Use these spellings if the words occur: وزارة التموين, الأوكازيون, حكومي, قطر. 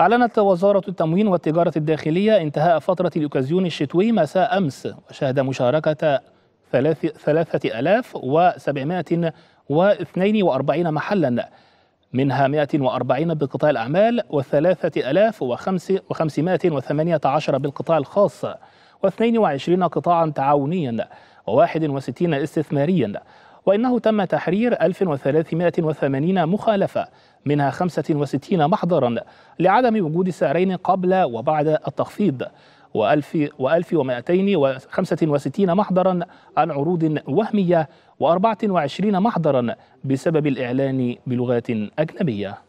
أعلنت وزارة التموين والتجارة الداخلية انتهاء فترة الأوكازيون الشتوي مساء أمس، وشهد مشاركة 3742 محلا، منها 140 بقطاع الأعمال، و3518 بالقطاع الخاص، و22 قطاعا تعاونيا، و61 استثماريا. وإنه تم تحرير 1380 مخالفة، منها 65 محضرا لعدم وجود سعرين قبل وبعد التخفيض، و1265 محضرا عن عروض وهمية، و24 محضرا بسبب الإعلان بلغات أجنبية.